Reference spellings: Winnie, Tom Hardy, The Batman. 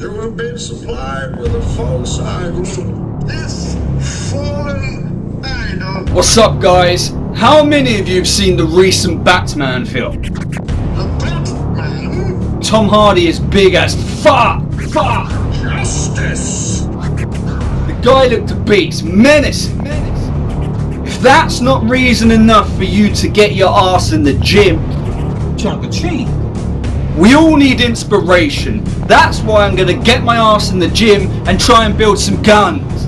You have been supplied with a false idol. This fallen idol. What's up, guys? How many of you have seen the recent Batman film? The Batman? Tom Hardy is big as fuck! Fuck! Justice! The guy looked a beast. Menacing. If that's not reason enough for you to get your ass in the gym, chunk of cheek. We all need inspiration. That's why I'm gonna get my ass in the gym and try and build some guns.